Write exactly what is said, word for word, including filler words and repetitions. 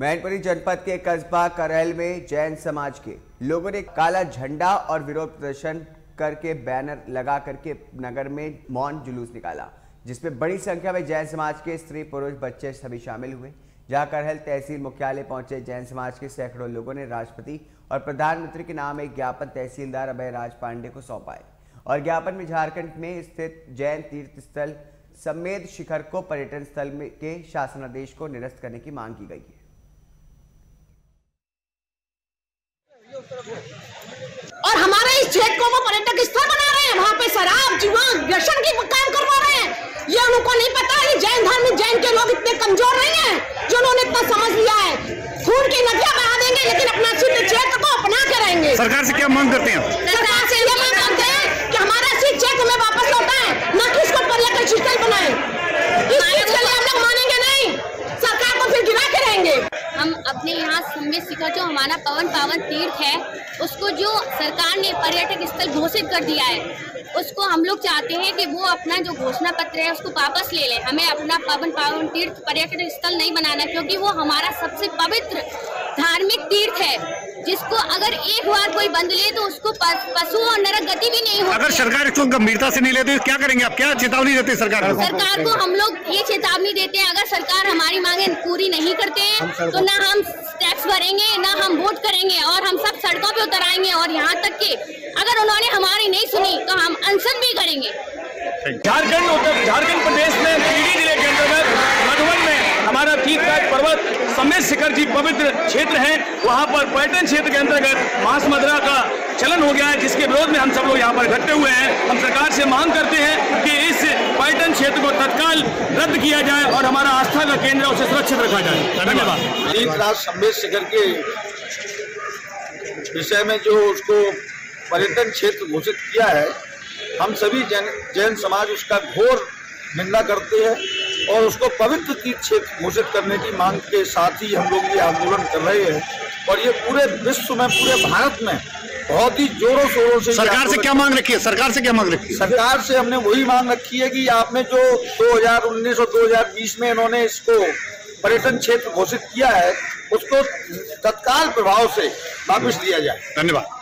मैनपुरी जनपद के कस्बा करहल में जैन समाज के लोगों ने काला झंडा और विरोध प्रदर्शन करके बैनर लगा करके नगर में मौन जुलूस निकाला, जिसमें बड़ी संख्या में जैन समाज के स्त्री पुरुष बच्चे सभी शामिल हुए। जहाँ करहल तहसील मुख्यालय पहुंचे जैन समाज के सैकड़ों लोगों ने राष्ट्रपति और प्रधानमंत्री के नाम एक ज्ञापन तहसीलदार अभय राज पांडे को सौंपाए और ज्ञापन में झारखण्ड में स्थित जैन तीर्थ स्थल सम्मेद शिखर को पर्यटन स्थल में के शासनादेश को निरस्त करने की मांग की गई है। और हमारे इस क्षेत्र को वो पर्यटक स्थल बना रहे हैं, वहाँ पे शराब जुआ नशा की काम करवा रहे हैं। ये उनको नहीं पता है जैन धर्म में जैन के लोग इतने कमजोर नहीं हैं जो उन्होंने इतना समझ लिया है। खून की नदियाँ बहा देंगे लेकिन अपना सिद्ध क्षेत्र को अपना के रहेंगे। सरकार से क्या मांग करते हैं? सरकार से ये मांग करते हैं कि हमारा सिद्ध क्षेत्र में वापस लौटा है, न कि इसको पर्यटक स्थल बनाए। हम लोग मानेंगे नहीं, सरकार को फिर गिरा के रहेंगे। हम अपने यहाँ सम्मेद शिखर जो हमारा पवन पावन तीर्थ है, उसको जो सरकार ने पर्यटक स्थल घोषित कर दिया है, उसको हम लोग चाहते हैं कि वो अपना जो घोषणा पत्र है उसको वापस ले लें। हमें अपना पवन पावन तीर्थ पर्यटक स्थल नहीं बनाना, क्योंकि वो हमारा सबसे पवित्र धार्मिक तीर्थ है, जिसको अगर एक बार कोई बंद ले तो उसको पशु और नरक गति भी नहीं होती। अगर सरकार इसको गंभीरता से नहीं लेती तो क्या करेंगे आप? क्या चेतावनी देते हैं सरकार को? सरकार को हम लोग ये चेतावनी देते हैं, अगर सरकार हमारी मांगे पूरी नहीं करते हैं तो ना हम टैक्स भरेंगे, ना हम वोट करेंगे और हम सब सड़कों पे उतर आएंगे। और यहाँ तक कि अगर उन्होंने हमारी नहीं सुनी तो हम अनशन भी करेंगे। झारखंड उत्तर झारखंड प्रदेश में पीढ़ी जिले के अंतर्गत मधुबन में हमारा तीर्थराज पर्वत सम्मेद शिखर जी पवित्र क्षेत्र है। वहाँ पर पर्यटन क्षेत्र के अंतर्गत मांस मदरा का चलन हो गया है, जिसके विरोध में हम सब लोग यहाँ पर इकट्ठे हुए हैं। हम सरकार से मांग करते हैं कि इस पर्यटन क्षेत्र को तत्काल रद्द किया जाए और हमारा आस्था का केंद्र उसे सुरक्षित रखा जाए। धन्यवाद। तीर्थराज सम्मेद शिखर के विषय में जो उसको पर्यटन क्षेत्र घोषित किया है, हम सभी जैन जैन समाज उसका घोर निंदा करते हैं और उसको पवित्र तीर्थ क्षेत्र घोषित करने की मांग के साथ ही हम लोग ये आंदोलन कर रहे हैं। और ये पूरे विश्व में, पूरे भारत में बहुत ही जोरों शोरों से। सरकार से क्या मांग रखी है? सरकार से क्या मांग रखी है? सरकार से हमने वही मांग रखी है कि आपने जो दो हज़ार उन्नीस और दो हज़ार बीस में इन्होंने इसको पर्यटन क्षेत्र घोषित किया है, उसको तत्काल प्रभाव से वापस लिया जाए। धन्यवाद।